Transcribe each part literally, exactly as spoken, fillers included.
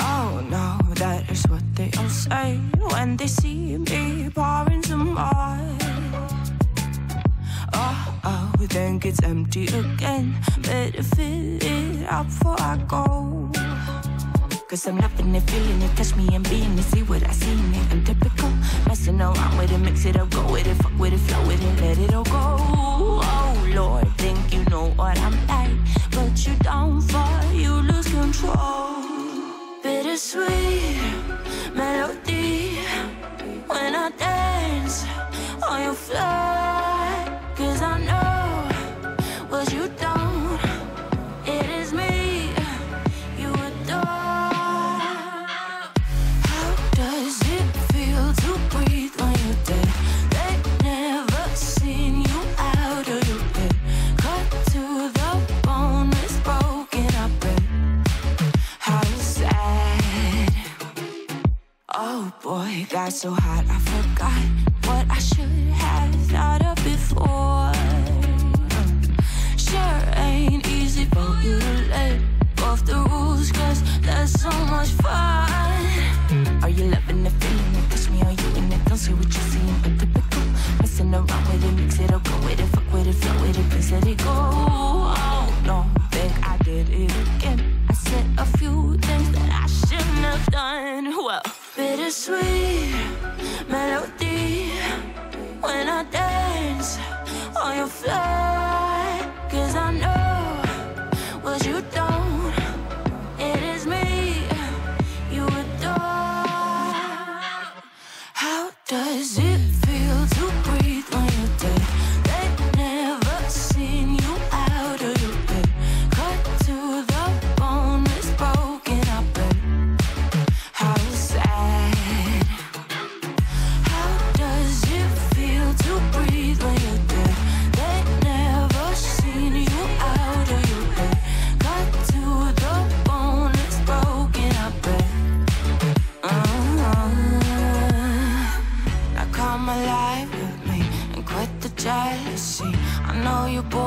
Oh no, that is what they all say when they see me pouring some more. Oh, oh, then gets empty again. Better fill it up before I go. Cause I'm loving it, feeling it, touch me and being it. See what I see in it, I'm typical. Messing around with it, mix it up, go with it. Fuck with it, flow with it, let it all go. Oh Lord, think you know what I'm like, but you don't fall, you lose control. Bittersweet melody, when I dance on your floor. I know what you don't. It is me you adore. How does it feel to breathe when you're dead? They've never seen you out of your bed. Cut to the bone, it's broken up and how sad. Oh boy, got so hot I forgot what I should have thought of before. So much fun. Are you loving the feeling? It touch me, are you in it? Don't see what you see, but typical. Messing around with it, mix it up, go with it, fuck with it, flow with it, please let it go. Oh no, think I did it again. I said a few things that I shouldn't have done. Well, bittersweet melody when I dance on your floor. Cause I know what you don't. Does it feel to breathe when you're dead? They've never seen you out of your bed. Cut to the bone, it's broken up and how sad. How does it feel to breathe when you're dead? They've never seen you out of your bed. Cut to the bone, it's broken up and uh-huh. Come alive with me and quit the jealousy. I know you're bored, I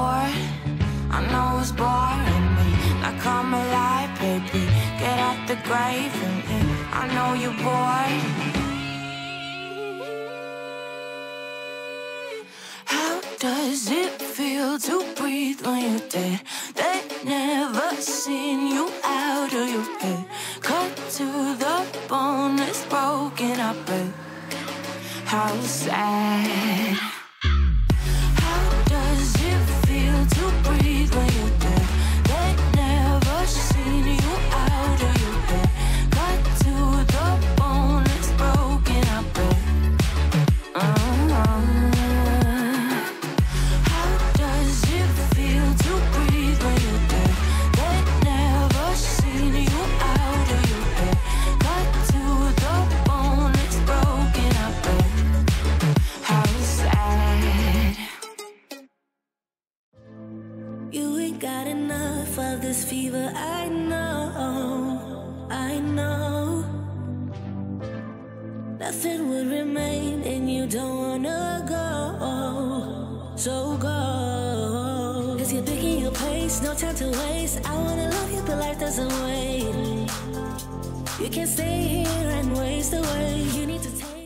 know it's boring me. Now come alive, baby, get out the grave and in. I know you're bored. How does it feel to breathe when you're dead? They've never seen you out of your head. Cut to the bone, it's broken up and how sad. How does it feel to breathe when you're dead? They've never seen you out of your bed. Cut to the bone, it's broken up and uh-huh. How does it feel to breathe when you're dead? They've never seen you out of your bed. Cut to the bone, it's broken up and got enough of this fever, I know, I know. Nothing would remain and you don't wanna go, so go. Cause you're picking your pace, no time to waste. I wanna love you but life doesn't wait. You can't stay here and waste away. You need to take